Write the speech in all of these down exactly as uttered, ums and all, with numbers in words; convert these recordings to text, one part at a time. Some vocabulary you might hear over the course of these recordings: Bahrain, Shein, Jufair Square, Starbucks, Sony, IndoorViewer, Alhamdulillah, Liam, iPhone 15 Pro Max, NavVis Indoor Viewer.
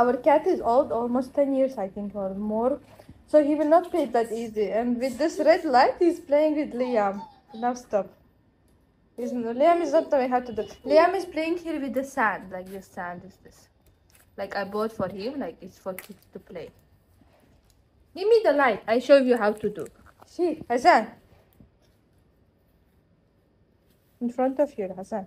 Our cat is old, almost ten years, I think, or more. So he will not play it that easy. And with this red light, he's playing with Liam. Now stop. He's, Liam is not the way how to do it. Liam is playing here with the sand. Like this sand is this. Like I bought for him. Like it's for kids to play. Give me the light. I show you how to do. See, Hassan. In front of you, Hassan.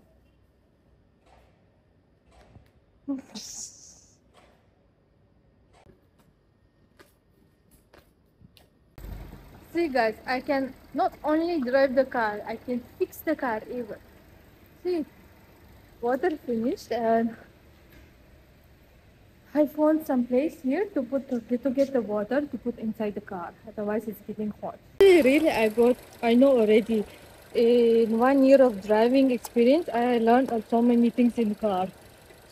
See guys, I can not only drive the car, I can fix the car even. See, water finished and I found some place here to put to, to get the water to put inside the car, otherwise it's getting hot. Really, I got, I know already, in one year of driving experience, I learned so many things in car.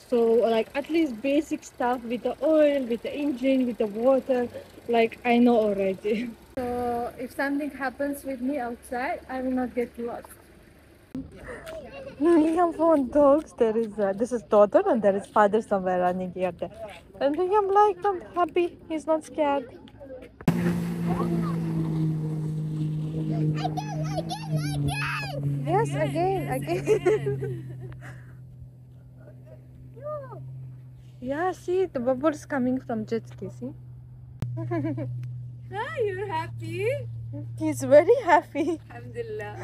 So like at least basic stuff with the oil, with the engine, with the water, like I know already. So if something happens with me outside, I will not get lost. We have four dogs. There is uh, this is daughter and there is father somewhere running here. There. And I am like, I'm happy. He's not scared. I can, I can, I can. Yes, again, again. again. Yeah, see, the bubbles coming from jet ski, see? Ah, you're happy? He's very happy. Alhamdulillah.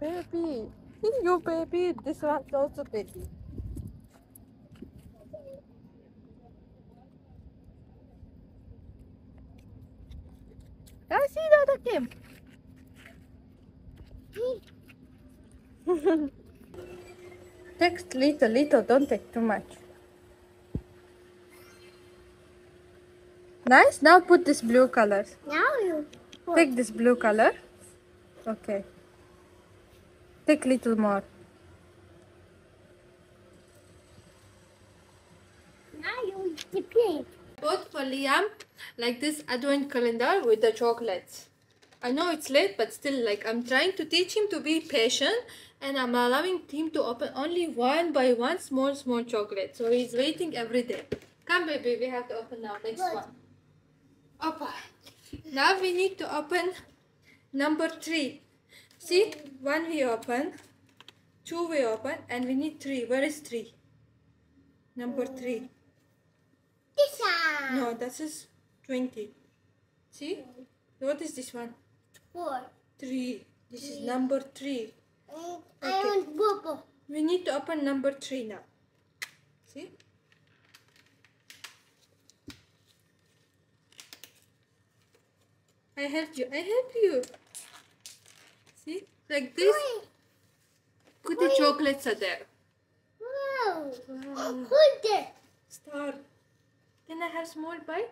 Baby. You baby. This one's also baby. I see that again. Text little, little, don't take too much. Nice. Now put this blue color. Now you put. Take this blue color. Okay. Take little more. Now you dip. Bought for Liam like this advent calendar with the chocolates. I know it's late, but still, like, I'm trying to teach him to be patient, and I'm allowing him to open only one by one small small chocolate. So he's waiting every day. Come baby, we have to open now next Good. one. Opa. Now we need to open number three. See, one we open, two we open, and we need three. Where is three? Number three. No, this is twenty. See? What is this one? Four. Three. This three. is number three. Okay. I want purple. We need to open number three now. See? I help you. I help you. See? Like this. Wait. Put Wait. the chocolates are there. Wow. wow. Who's that? Star. Can I have small bite?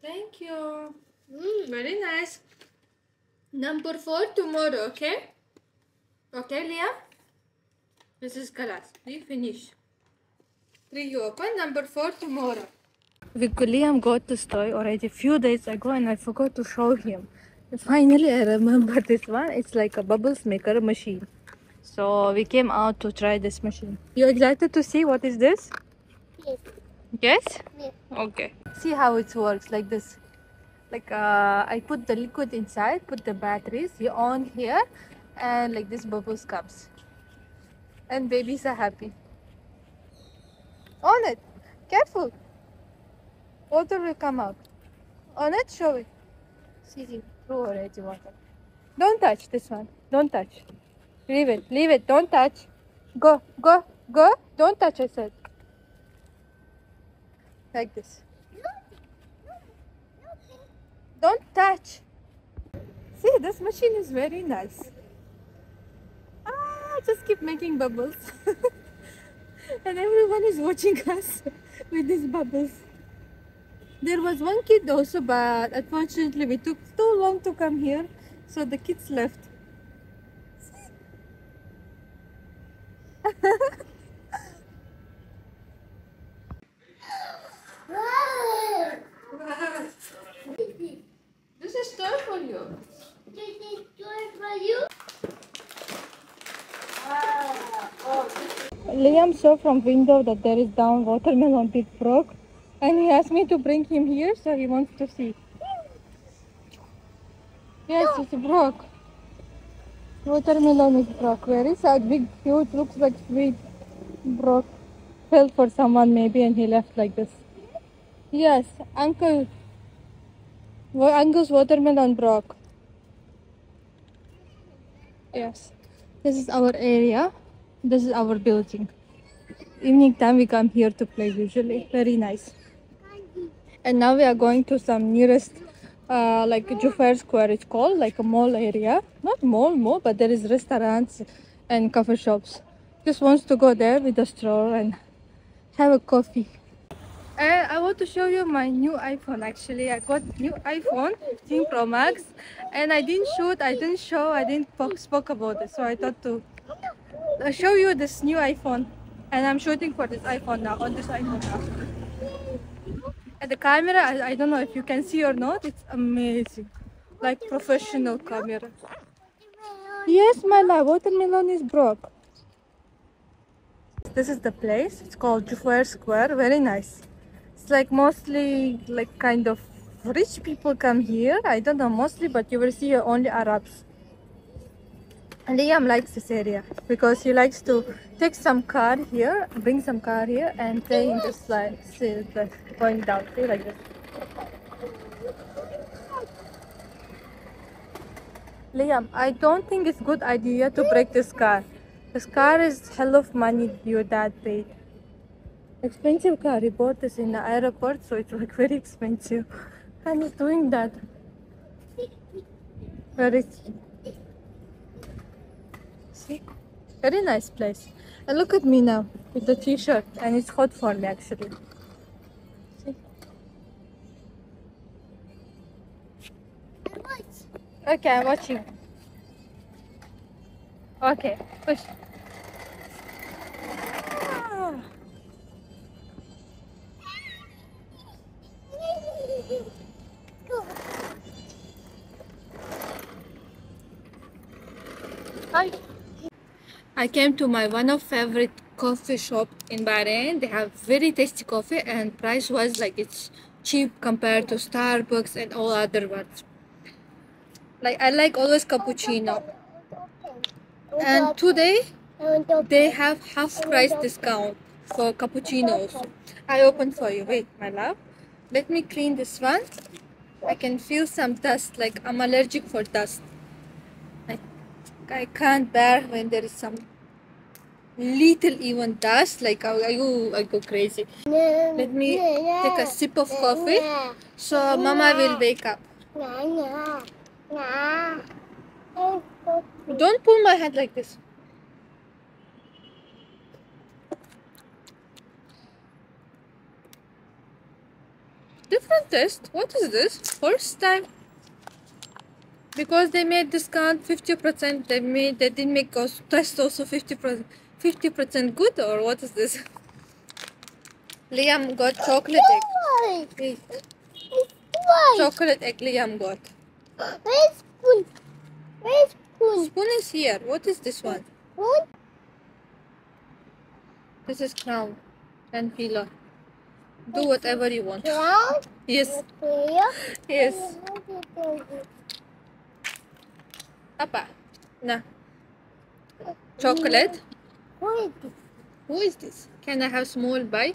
Thank you. Mm, very nice. Number four tomorrow, okay? Okay, Liam? This is Kalas. We finish. Three you open. Number four tomorrow. We, Liam got to store already a few days ago and I forgot to show him. Finally, I remember this one. It's like a bubbles maker machine. So we came out to try this machine. You excited to see what is this? Yes. Yes? Yes. Okay. See how it works like this. Like uh, I put the liquid inside, put the batteries, you on here, and like this bubbles comes. And babies are happy. On it. Careful. Water will come out. On it, show it. See, see, throw already water. Don't touch this one. Don't touch. Leave it, leave it, don't touch. Go, go, go, don't touch, I said. Like this. Don't touch. See, this machine is very nice. Ah, just keep making bubbles. And everyone is watching us with these bubbles. There was one kid also, but unfortunately we took too long to come here, so the kids left. Liam saw from window that there is down watermelon big frog, and he asked me to bring him here, so he wants to see. Yes, it's a frog. Watermelon is frog. Where is that big, huge, looks like sweet frog? Fell for someone maybe, and he left like this. Yes, Uncle. Well, Uncle's watermelon frog. Yes, this is our area. This is our building. Evening time we come here to play usually. Very nice. And now we are going to some nearest uh, like Jufair Square it's called, like a mall area. Not mall mall, but there is restaurants and coffee shops. Just wants to go there with a stroll and have a coffee. Uh, I want to show you my new iPhone. Actually, I got new iPhone fifteen Pro Max, and I didn't shoot, I didn't show, I didn't spoke about it. So I thought to I'll show you this new iPhone, and I'm shooting for this iPhone now, on this iPhone now. And the camera, I, I don't know if you can see or not, it's amazing, like professional camera. Yes, my love, watermelon is broke. This is the place, it's called Jufair Square, very nice. It's like mostly, like kind of rich people come here, I don't know mostly, but you will see only Arabs. Liam likes this area because he likes to take some car here, bring some car here, and play in the slide. See, like going down, see, like this. Liam, I don't think it's a good idea to break this car. This car is hell of money your dad paid. Expensive car. He bought this in the airport, so it's like very expensive. And he's doing that. Very. Very nice place. And look at me now with the t-shirt, and it's hot for me actually. See? Okay, I'm watching. Okay, push. Ah. Hi. I came to my one of favorite coffee shop in Bahrain. They have very tasty coffee, and price was like it's cheap compared to Starbucks and all other ones. Like I like always cappuccino. And today they have half price discount for cappuccinos. I open for you. Wait, my love. Let me clean this one. I can feel some dust. Like I'm allergic for dust. I can't bear when there is some little even dust, like I, I, go, I go crazy. Let me take a sip of coffee, so Mama will wake up. Don't pull my hand like this. Different taste. What is this? First time. Because they made discount fifty percent, they made they didn't make us test also fifty percent fifty percent good, or what is this? Liam got chocolate egg. It's white. Chocolate egg Liam got. Where's spoon? Where's spoon? Spoon is here. What is this one? What? This is crown and pillar. Do whatever you want. Crown? Yes. Yes. Papa, nah. Chocolate. Who is this? Who is this? Can I have small bite?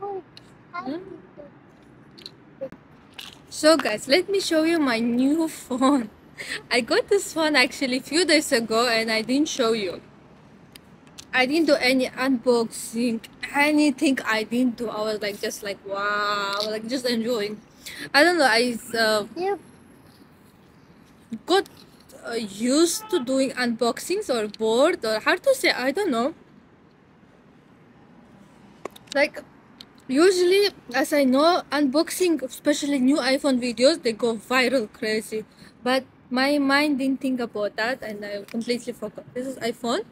Hmm? So guys, let me show you my new phone. I got this phone actually a few days ago, and I didn't show you. I didn't do any unboxing, anything I didn't do. I was like just like wow, like just enjoying. I don't know, I... Uh, yep. got uh, used to doing unboxings, or bored, or hard to say, I don't know. Like usually, as I know, unboxing, especially new iPhone videos, they go viral crazy, but my mind didn't think about that, and I completely forgot. This is iPhone.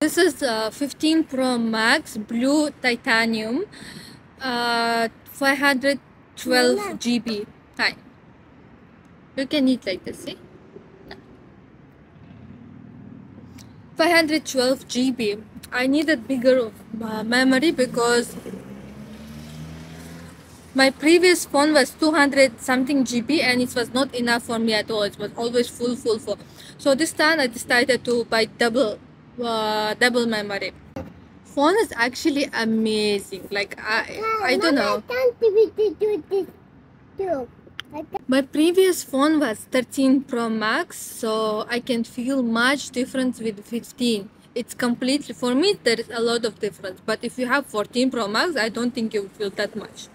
This is uh, fifteen Pro Max blue titanium, uh, five hundred twelve gigabytes. Hi. You can eat like this, see? five hundred twelve gigabytes. I needed bigger of uh, memory because my previous phone was two hundred something gigabytes and it was not enough for me at all. It was always full full full. So this time I decided to buy double uh, double memory. Phone is actually amazing. Like I no, I don't no, know. I My previous phone was thirteen Pro Max, so I can feel much difference with fifteen. It's completely, for me there is a lot of difference, but if you have fourteen Pro Max, I don't think you feel that much.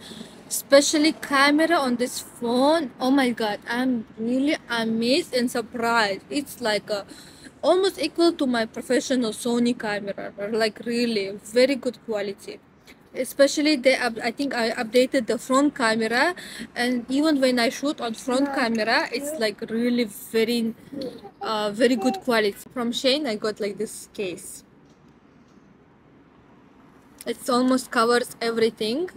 Especially camera on this phone, oh my god, I'm really amazed and surprised. It's like a, almost equal to my professional Sony camera, like really very good quality. Especially they, I think I updated the front camera, and even when I shoot on front camera, it's like really very, uh, very good quality. From Shein, I got like this case. It almost covers everything,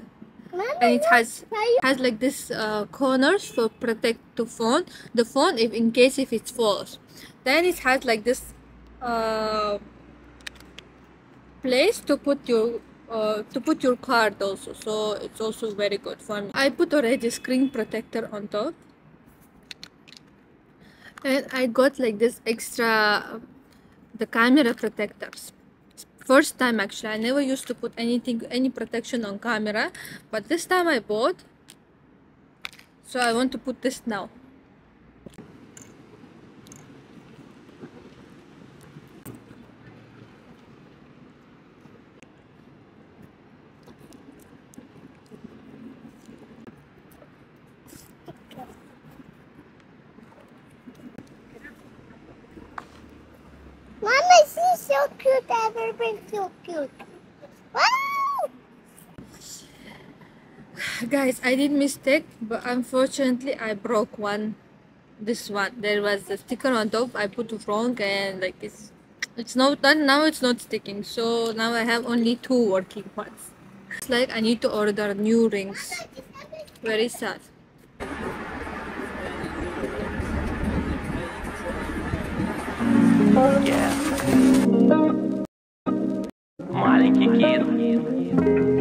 and it has has like this uh, corners for protect the phone. The phone, if in case if it falls, then it has like this uh, place to put your. Uh, to put your card also, so it's also very good for me. I put already screen protector on top, and I got like this extra the camera protectors. First time actually, I never used to put anything any protection on camera, but this time I bought, so I want to put this now. Mama, she's so cute. Everybody's so cute. Wow! Guys, I did mistake, but unfortunately I broke one. This one, there was a sticker on top. I put it wrong, and like it's, it's not done now. It's not sticking. So now I have only two working ones. It's like I need to order new rings. Very sad. Yeah. Маленький кит.